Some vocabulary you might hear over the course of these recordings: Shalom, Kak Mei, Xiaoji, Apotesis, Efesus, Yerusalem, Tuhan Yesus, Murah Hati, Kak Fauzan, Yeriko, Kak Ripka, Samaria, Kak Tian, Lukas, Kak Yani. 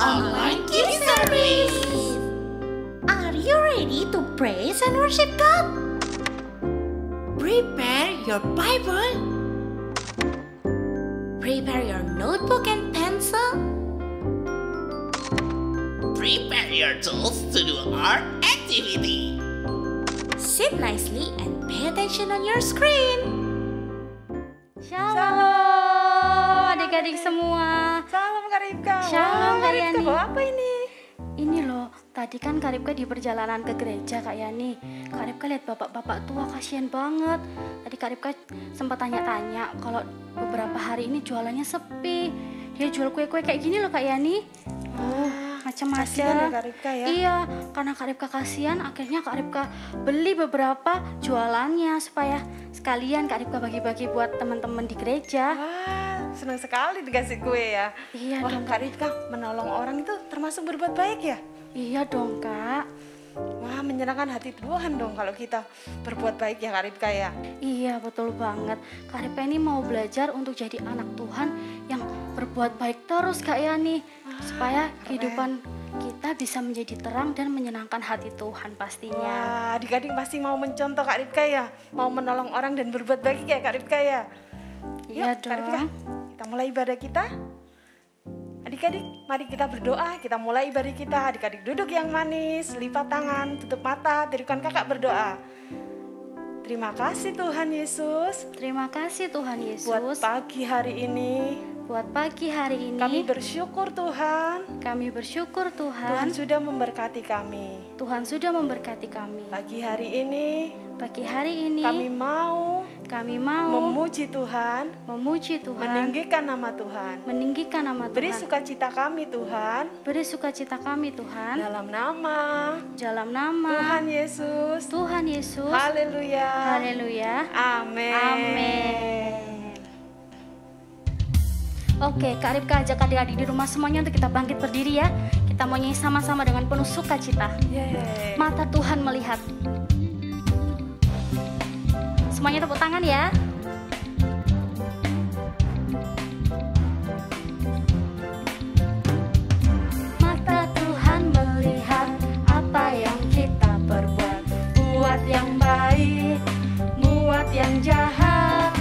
online kids service. Are you ready to praise and worship God? Prepare your Bible. Prepare your notebook and pencil. Prepare your tools to do our activity. Sit nicely and pay attention on your screen. Shalom adik-adik semua. Shalom Kak Ripka. Shalom Kak Yani. Apa ini? Ini loh, tadi kan Kak Ripka di perjalanan ke gereja Kak Yani. Kak Ripka lihat bapak-bapak tua, kasihan banget. Tadi Kak Ripka sempat tanya-tanya kalau beberapa hari ini jualannya sepi. Dia jual kue-kue kayak gini loh Kak Yani. Macam-macam. Ya? Iya, karena Kak Ripka kasihan, akhirnya Kak Ripka beli beberapa jualannya supaya sekalian Kak Ripka bagi-bagi buat teman-teman di gereja. Wah, senang sekali dikasih kue ya. Iya. Wah, dong, Kak Ripka menolong orang itu termasuk berbuat baik ya? Iya dong Kak. Wah, menyenangkan hati Tuhan dong kalau kita berbuat baik ya Kak Ripka ya? Iya, betul banget. Kak Ripka ini mau belajar untuk jadi anak Tuhan yang berbuat baik terus Kak Yani. Supaya kehidupan kita bisa menjadi terang dan menyenangkan hati Tuhan pastinya. Wah, adik-adik pasti mau mencontoh Kak Ripka ya. Mau menolong orang dan berbuat baik ya Kak Ripka ya. Iya dong. Kak Ripka, kita mulai ibadah kita. Adik-adik, mari kita berdoa. Kita mulai ibadah kita. Adik-adik duduk yang manis, lipat tangan, tutup mata, tirukan kakak berdoa. Terima kasih Tuhan Yesus. Terima kasih Tuhan Yesus. Buat pagi hari ini. Buat pagi hari ini, kami bersyukur Tuhan. Kami bersyukur Tuhan. Tuhan sudah memberkati kami. Tuhan sudah memberkati kami. Pagi hari ini, kami mau memuji Tuhan. Memuji Tuhan. Meninggikan nama Tuhan. Meninggikan nama Tuhan. Beri sukacita kami Tuhan. Beri sukacita kami Tuhan. Dalam nama Tuhan Yesus. Tuhan Yesus. Haleluya. Haleluya. Amin. Amin. Oke, Kak Ripka ajak adik-adik di rumah semuanya untuk kita bangkit berdiri ya. Kita mau nyanyi sama-sama dengan penuh sukacita. Mata Tuhan melihat. Semuanya tepuk tangan ya. Mata Tuhan melihat apa yang kita perbuat. Buat yang baik, buat yang jahat.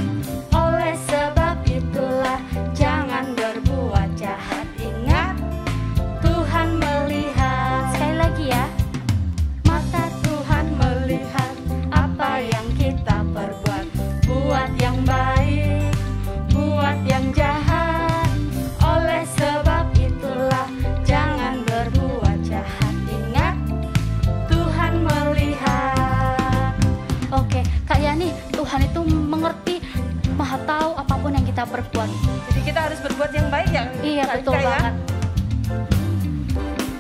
Oleh sebab itulah jangan berbuat jahat, ingat Tuhan melihat. Sekali lagi ya. Mata Tuhan melihat apa yang kita perbuat. Buat yang baik, buat yang jahat. Oleh sebab itulah jangan berbuat jahat, ingat Tuhan melihat. Oke, Kak Yani, Tuhan itu mengerti, Maha tahu apapun yang kita perbuat. Jadi kita harus berbuat yang baik ya. Iya, betul banget.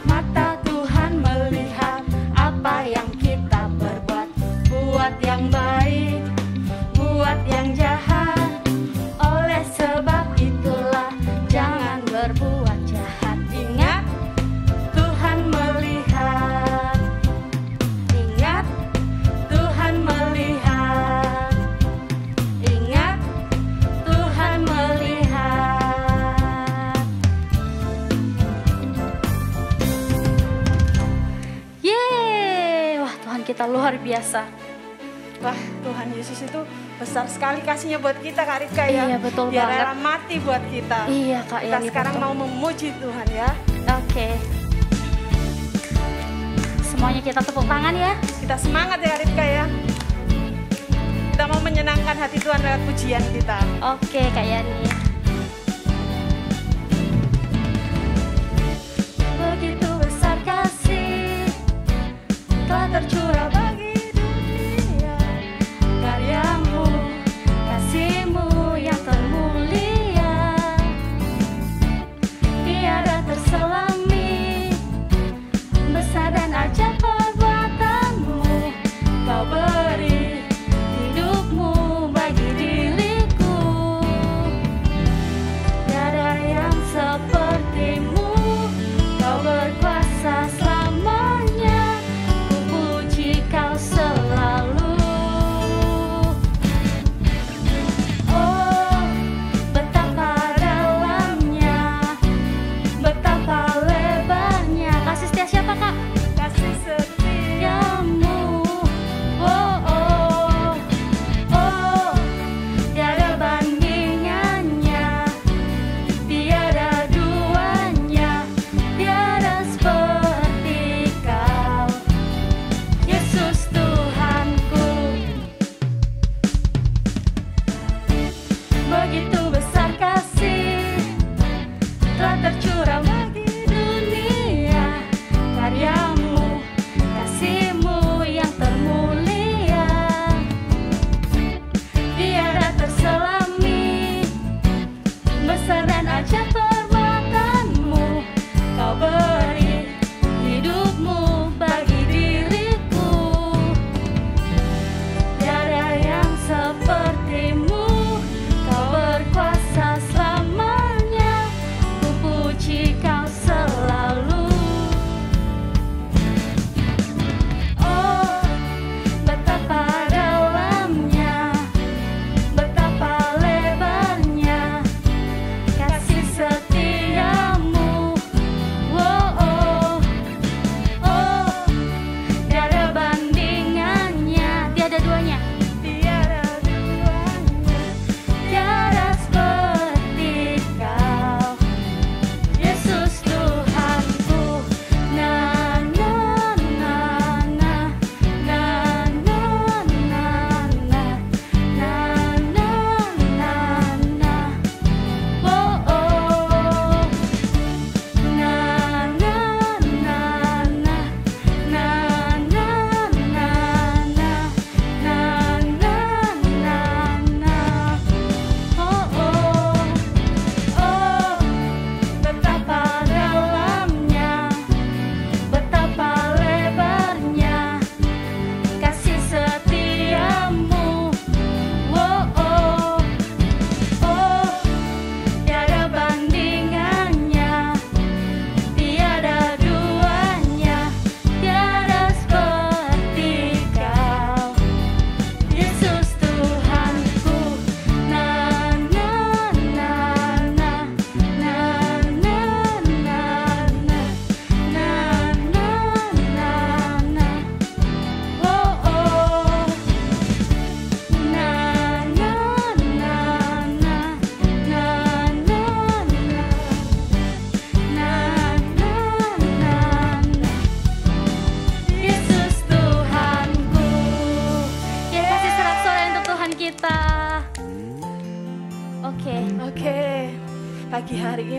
Mata Tuhan melihat apa yang kita perbuat. Buat yang baik, buat yang jahat. Oleh sebab itulah jangan berbuat jahat, ingat Tuhan melihat. Ingat Tuhan melihat. Kita luar biasa. Wah, Tuhan Yesus itu besar sekali kasihnya buat kita Kak Ripka ya. Iya, betul banget. Dia rela mati buat kita. Iya Kak Yani. Kita sekarang mau memuji Tuhan ya. Oke. Semuanya kita tepuk tangan ya. Kita semangat ya Kak Ripka ya. Kita mau menyenangkan hati Tuhan lewat pujian kita. Oke Kak Yani. Begitu besar kasih telah tercurah bagi dunia, karyamu, kasihmu yang termulia, tiada terselami, besar dan ajaib perbuatanmu, kau beri hidupmu bagi diriku,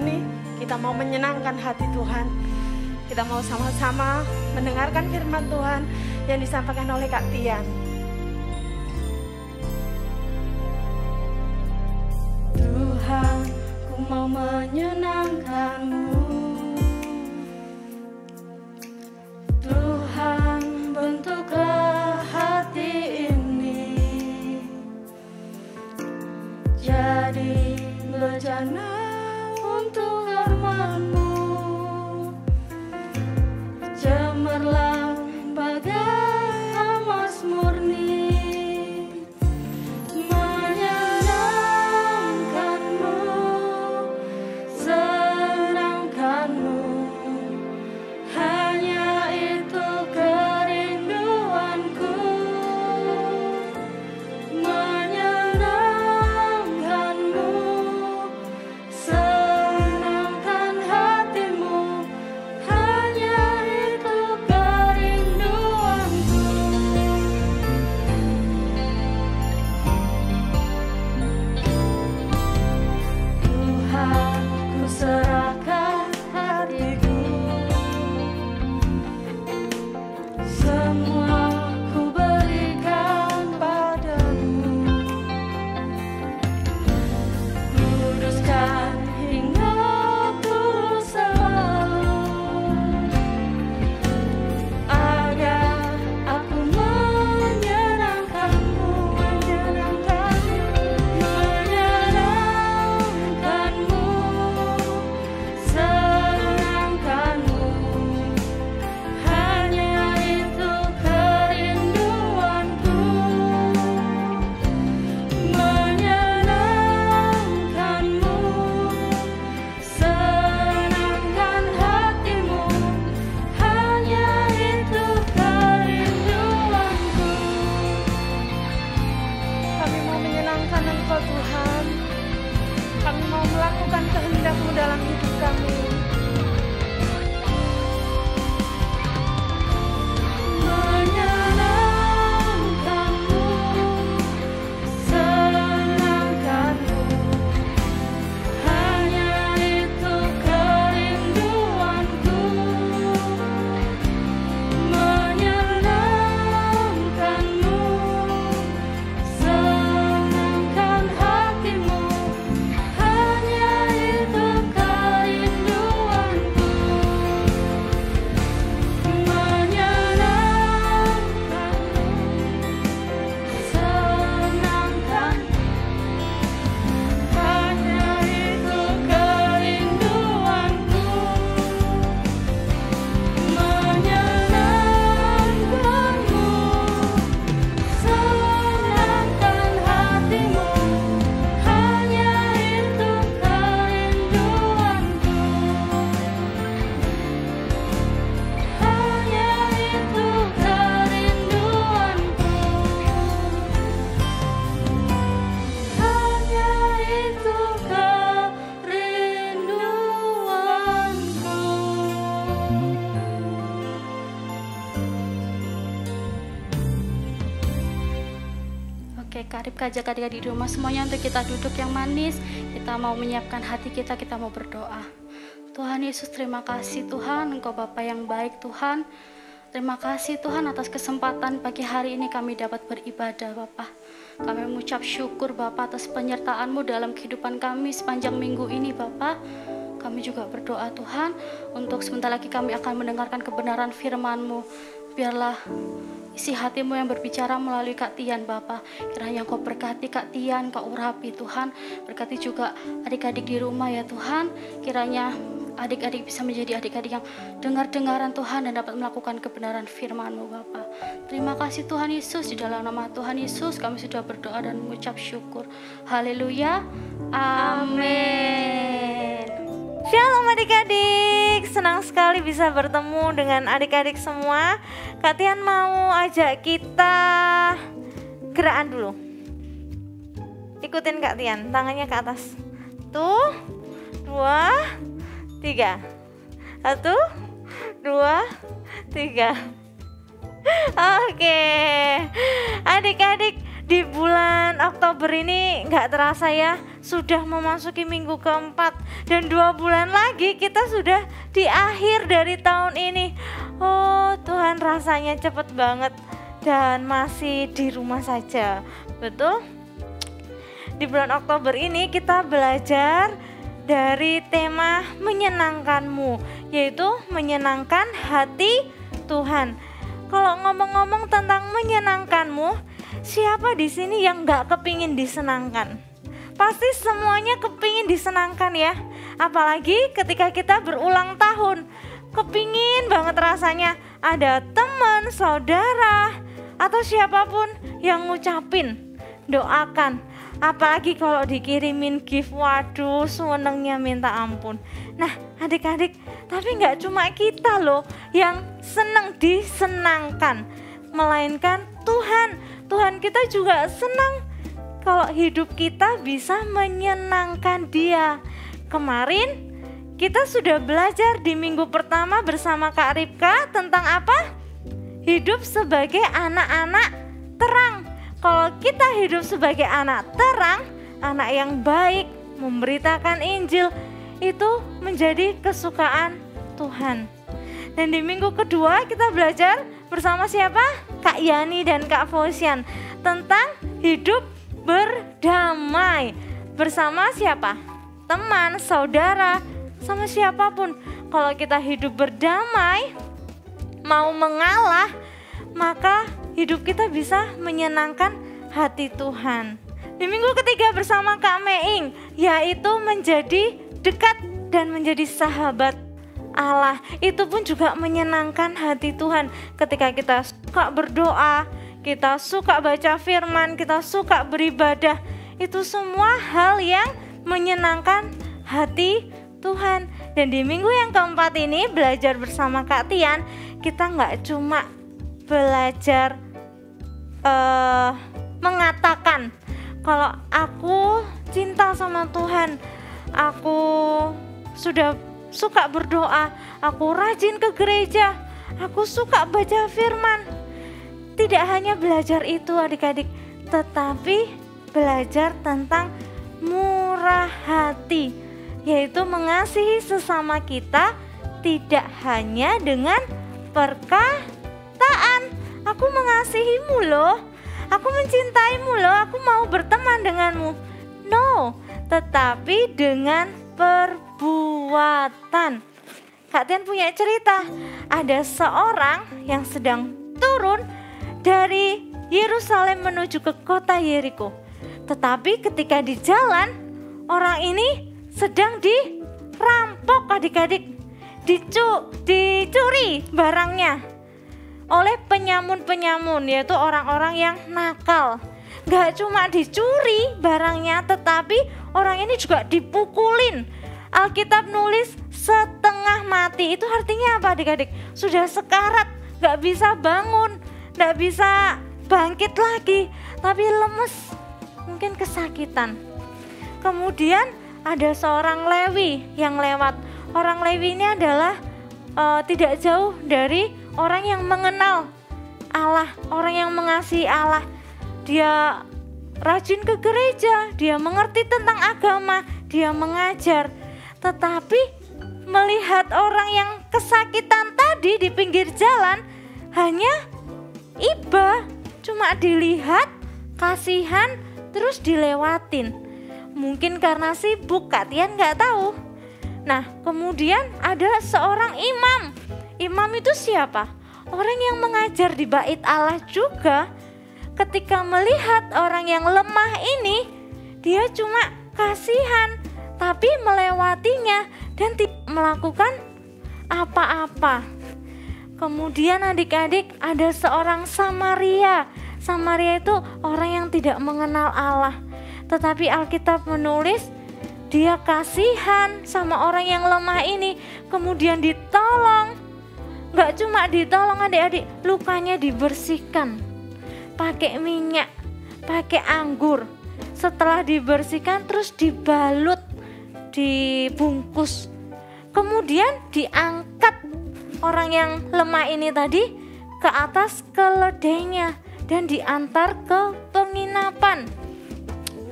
ini kita mau menyenangkan hati Tuhan. Kita mau sama-sama mendengarkan firman Tuhan yang disampaikan oleh Kak Tian. Tuhan, ku mau menyenangkan-Mu. Tuhan, bentuklah hati ini jadi bejana untuk firman-Mu. Cemerlang bagai emas murni, menyenangkan-Mu, senangkan-Mu, hanya itu kerinduanku. Menyenangkan-Mu, senangkan hatimu, hanya itu kerinduanku. Tuhan, ku serahkan hatiku, semua ku berikan padamu. Kuduskan hingga tulus selalu, agar aku menyenangkan-Mu, menyenangkan-Mu, senangkan-Mu. Hanya itu kerinduanku, menyenangkan-Mu, senangkan hatimu, hanya itu kerinduanku. Kami mau menyenangkan Engkau Tuhan. Kami mau melakukan kehendak-Mu dalam hidup kami. Menyenangkan-Mu, senangkan-Mu, hanya itu kerinduanku. Menyenangkan-Mu, senangkan hatimu, hanya itu kerinduanku. Menyenangkan-Mu, senangkan-Mu, hanya itu kerinduanku. Menyenangkan-Mu, senangkan hatimu, hanya itu kerinduanku. Hanya itu kerinduanku, hanya itu kerinduanku. Oke, Kak Ripka, ajak adik-adik di rumah semuanya untuk kita duduk yang manis. Kita mau menyiapkan hati kita, kita mau berdoa. Tuhan Yesus, terima kasih Tuhan, Engkau Bapa yang baik Tuhan. Terima kasih Tuhan atas kesempatan pagi hari ini kami dapat beribadah Bapa. Kami mengucap syukur Bapa atas penyertaan-Mu dalam kehidupan kami sepanjang minggu ini Bapa. Kami juga berdoa Tuhan untuk sebentar lagi kami akan mendengarkan kebenaran firman-Mu. Biarlah isi hatimu yang berbicara melalui Kak Tian Bapa. Kiranya Engkau berkati Kak Tian, Kau urapi Tuhan. Berkati juga adik-adik di rumah ya Tuhan. Kiranya adik-adik bisa menjadi adik-adik yang dengar-dengaran Tuhan dan dapat melakukan kebenaran firman-Mu Bapa. Terima kasih Tuhan Yesus, di dalam nama Tuhan Yesus kami sudah berdoa dan mengucap syukur. Haleluya, amin. Shalom adik-adik, senang sekali bisa bertemu dengan adik-adik semua. Kak Tian mau ajak kita gerakan dulu. Ikutin Kak Tian, tangannya ke atas. 1, 2, 3. 1, 2, 3. Oke, adik-adik di bulan Oktober ini nggak terasa ya. sudah memasuki minggu keempat dan 2 bulan lagi kita sudah di akhir dari tahun ini. Oh Tuhan, rasanya cepet banget dan masih di rumah saja, betul? Di bulan Oktober ini kita belajar dari tema menyenangkanmu, yaitu menyenangkan hati Tuhan. Kalau ngomong-ngomong tentang menyenangkanmu, siapa di sini yang nggak kepingin disenangkan? Pasti semuanya kepingin disenangkan ya. Apalagi ketika kita berulang tahun, kepingin banget rasanya ada teman, saudara, atau siapapun yang ngucapin, doakan. Apalagi kalau dikirimin gift, waduh senengnya minta ampun. Nah adik-adik, tapi nggak cuma kita loh yang seneng disenangkan, melainkan Tuhan kita juga senang kalau hidup kita bisa menyenangkan Dia. Kemarin kita sudah belajar di minggu pertama bersama Kak Ripka tentang apa? Hidup sebagai anak-anak terang. Kalau kita hidup sebagai anak terang, anak yang baik, memberitakan Injil, itu menjadi kesukaan Tuhan. Dan di minggu kedua kita belajar bersama siapa? Kak Yani dan Kak Fauzan tentang hidup berdamai. Bersama siapa? Teman, saudara, sama siapapun. Kalau kita hidup berdamai, mau mengalah, maka hidup kita bisa menyenangkan hati Tuhan. Di minggu ketiga bersama Kak Mei, yaitu menjadi dekat dan menjadi sahabat Allah. Itu pun juga menyenangkan hati Tuhan. Ketika kita suka berdoa, kita suka baca firman, kita suka beribadah, itu semua hal yang menyenangkan hati Tuhan. Dan di minggu yang keempat ini belajar bersama Kak Tian, kita nggak cuma belajar mengatakan kalau aku cinta sama Tuhan, aku sudah suka berdoa, aku rajin ke gereja, aku suka baca firman. Tidak hanya belajar itu adik-adik, tetapi belajar tentang murah hati, yaitu mengasihi sesama kita tidak hanya dengan perkataan. Aku mengasihimu loh, aku mencintaimu loh, aku mau berteman denganmu. No, tetapi dengan perbuatan. Kak Tian punya cerita, ada seorang yang sedang turun dari Yerusalem menuju ke kota Yeriko. Tetapi ketika di jalan, orang ini sedang dirampok adik-adik, dicuri barangnya oleh penyamun-penyamun, yaitu orang-orang yang nakal. Gak cuma dicuri barangnya, tetapi orang ini juga dipukulin. Alkitab nulis setengah mati. Itu artinya apa adik-adik? Sudah sekarat, gak bisa bangun, gak bisa bangkit lagi, tapi lemes, mungkin kesakitan. Kemudian ada seorang Lewi yang lewat. Orang Lewi ini adalah tidak jauh dari orang yang mengenal Allah, orang yang mengasihi Allah. Dia rajin ke gereja, dia mengerti tentang agama, dia mengajar. Tetapi melihat orang yang kesakitan tadi di pinggir jalan, hanya iba, cuma dilihat, kasihan, terus dilewatin. Mungkin karena sibuk, Kak Tian nggak tahu. Nah, kemudian ada seorang imam. Imam itu siapa? Orang yang mengajar di bait Allah juga. Ketika melihat orang yang lemah ini, dia cuma kasihan, tapi melewatinya dan tidak melakukan apa-apa. Kemudian adik-adik ada seorang Samaria. Samaria itu orang yang tidak mengenal Allah. Tetapi Alkitab menulis dia kasihan sama orang yang lemah ini, kemudian ditolong. Gak cuma ditolong adik-adik, lukanya dibersihkan. Pakai minyak, pakai anggur. Setelah dibersihkan terus dibalut, dibungkus. Kemudian diangkat orang yang lemah ini tadi ke atas keledainya dan diantar ke penginapan.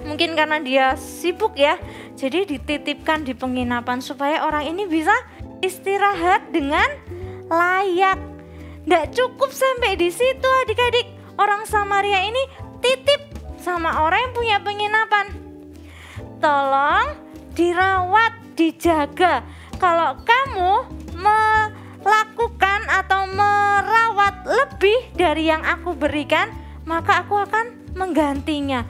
mungkin karena dia sibuk ya, jadi dititipkan di penginapan supaya orang ini bisa istirahat dengan layak. Nggak cukup sampai di situ adik-adik, orang Samaria ini titip sama orang yang punya penginapan, tolong dirawat, dijaga. Kalau kamu melakukan atau merawat lebih dari yang aku berikan, maka aku akan menggantinya.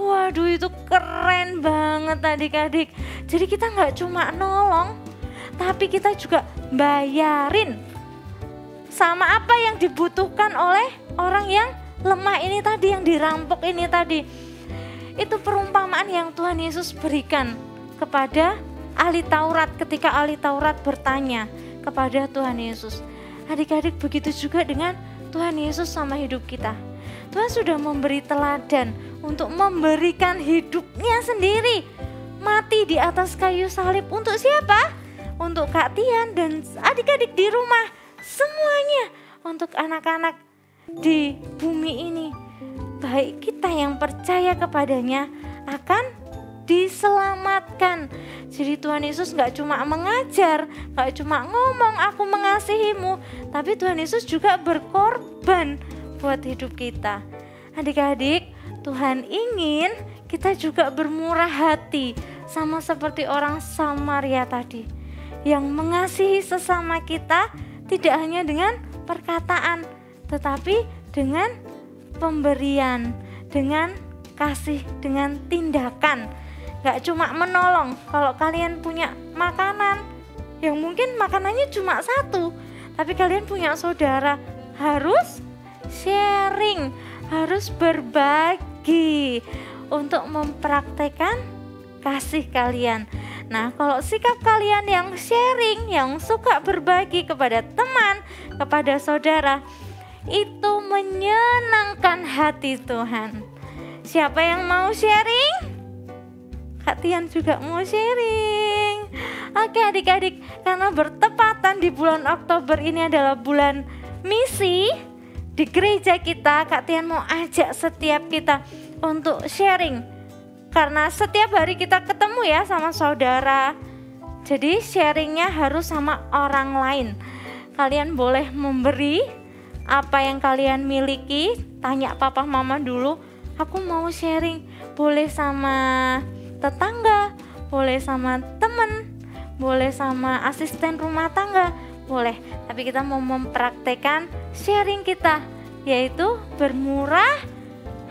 Waduh, itu keren banget adik-adik. Jadi kita nggak cuma nolong, tapi kita juga bayarin sama apa yang dibutuhkan oleh orang yang lemah ini tadi, yang dirampok ini tadi. Itu perumpamaan yang Tuhan Yesus berikan kepada ahli Taurat ketika ahli Taurat bertanya kepada Tuhan Yesus. Adik-adik, begitu juga dengan Tuhan Yesus sama hidup kita. Tuhan sudah memberi teladan untuk memberikan hidupnya sendiri, mati di atas kayu salib. Untuk siapa? Untuk Kak Tian dan adik-adik di rumah, semuanya, untuk anak-anak di bumi ini. Baik kita yang percaya kepadanya akan diselamatkan. Jadi Tuhan Yesus gak cuma mengajar, gak cuma ngomong aku mengasihimu, tapi Tuhan Yesus juga berkorban buat hidup kita. Adik-adik, Tuhan ingin kita juga bermurah hati, sama seperti orang Samaria tadi, yang mengasihi sesama kita tidak hanya dengan perkataan, tetapi dengan pemberian, dengan kasih, dengan tindakan. Gak cuma menolong. Kalau kalian punya makanan yang mungkin makanannya cuma satu, tapi kalian punya saudara, harus sharing, harus berbagi untuk mempraktekkan kasih kalian. Nah, kalau sikap kalian yang sharing, yang suka berbagi kepada teman, kepada saudara, itu menyenangkan hati Tuhan. Siapa yang mau sharing? Kak Tian juga mau sharing. Oke adik-adik, karena bertepatan di bulan Oktober ini adalah bulan misi di gereja kita, Kak Tian mau ajak setiap kita untuk sharing. Karena setiap hari kita ketemu ya sama saudara, jadi sharingnya harus sama orang lain. Kalian boleh memberi apa yang kalian miliki. Tanya papa mama dulu, aku mau sharing. Boleh sama tetangga, boleh sama temen, boleh sama asisten rumah tangga, boleh, tapi kita mau mempraktekkan sharing kita, yaitu bermurah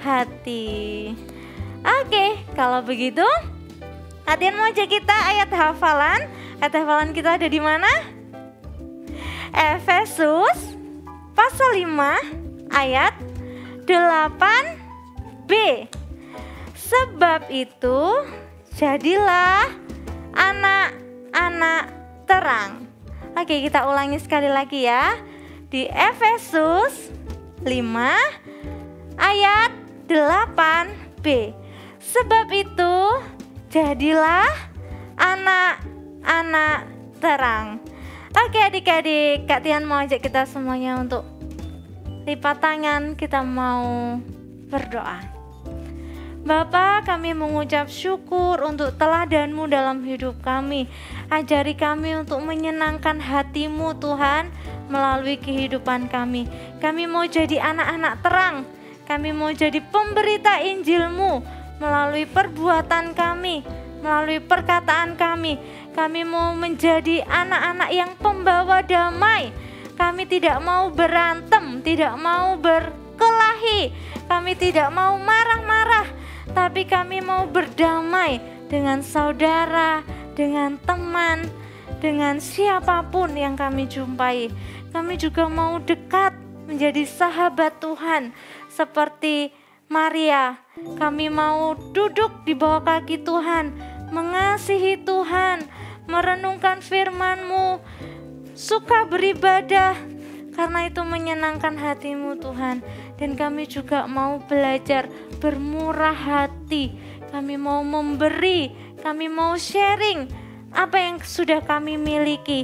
hati. Oke, kalau begitu Kak Tian mau ajak kita ayat hafalan. Ayat hafalan kita ada di mana? Efesus pasal 5 ayat 8b. Sebab itu jadilah anak-anak terang. Oke, kita ulangi sekali lagi ya. Di Efesus 5 ayat 8b. Sebab itu jadilah anak-anak terang. Oke adik-adik, Kak Tian mau ajak kita semuanya untuk lipat tangan, kita mau berdoa. Bapa, kami mengucap syukur untuk teladanmu dalam hidup kami. Ajari kami untuk menyenangkan hatimu Tuhan melalui kehidupan kami. Kami mau jadi anak-anak terang. Kami mau jadi pemberita Injilmu melalui perbuatan kami, melalui perkataan kami. Kami mau menjadi anak-anak yang pembawa damai. Kami tidak mau berantem, tidak mau berkelahi. Kami tidak mau marah-marah, tapi kami mau berdamai dengan saudara, dengan teman, dengan siapapun yang kami jumpai. Kami juga mau dekat menjadi sahabat Tuhan seperti Maria. Kami mau duduk di bawah kaki Tuhan, mengasihi Tuhan, merenungkan firman-Mu, suka beribadah, karena itu menyenangkan hatimu Tuhan. Dan kami juga mau belajar bermurah hati. Kami mau memberi, kami mau sharing apa yang sudah kami miliki.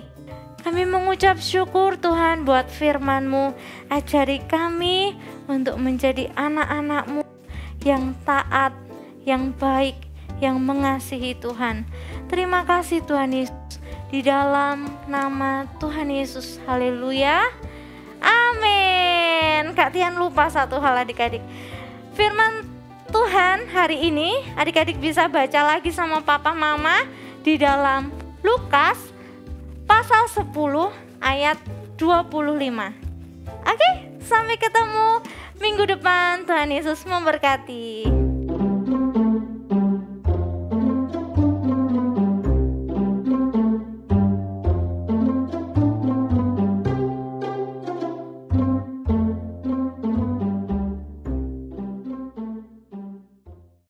Kami mengucap syukur Tuhan buat firman-Mu. Ajari kami untuk menjadi anak-anak-Mu yang taat, yang baik, yang mengasihi Tuhan. Terima kasih Tuhan Yesus, di dalam nama Tuhan Yesus. Haleluya, amin. Kak Tian lupa satu hal adik-adik, firman Tuhan hari ini adik-adik bisa baca lagi sama papa mama di dalam Lukas pasal 10 ayat 25. Oke, sampai ketemu minggu depan. Tuhan Yesus memberkati.